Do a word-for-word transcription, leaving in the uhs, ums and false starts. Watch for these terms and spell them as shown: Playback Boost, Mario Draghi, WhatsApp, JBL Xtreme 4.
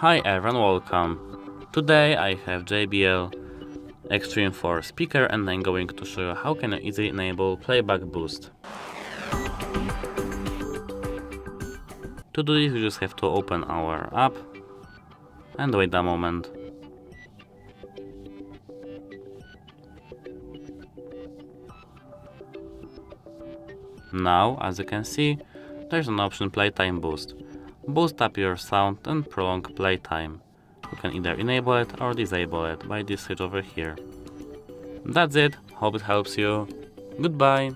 Hi everyone, welcome. Today I have J B L Xtreme four speaker and I'm going to show you how can you easily enable playback boost. To do this, we just have to open our app and wait a moment. Now, as you can see, there's an option Playtime Boost. Boost up your sound and prolong playtime. You can either enable it or disable it by this switch over here. That's it, hope it helps you. Goodbye!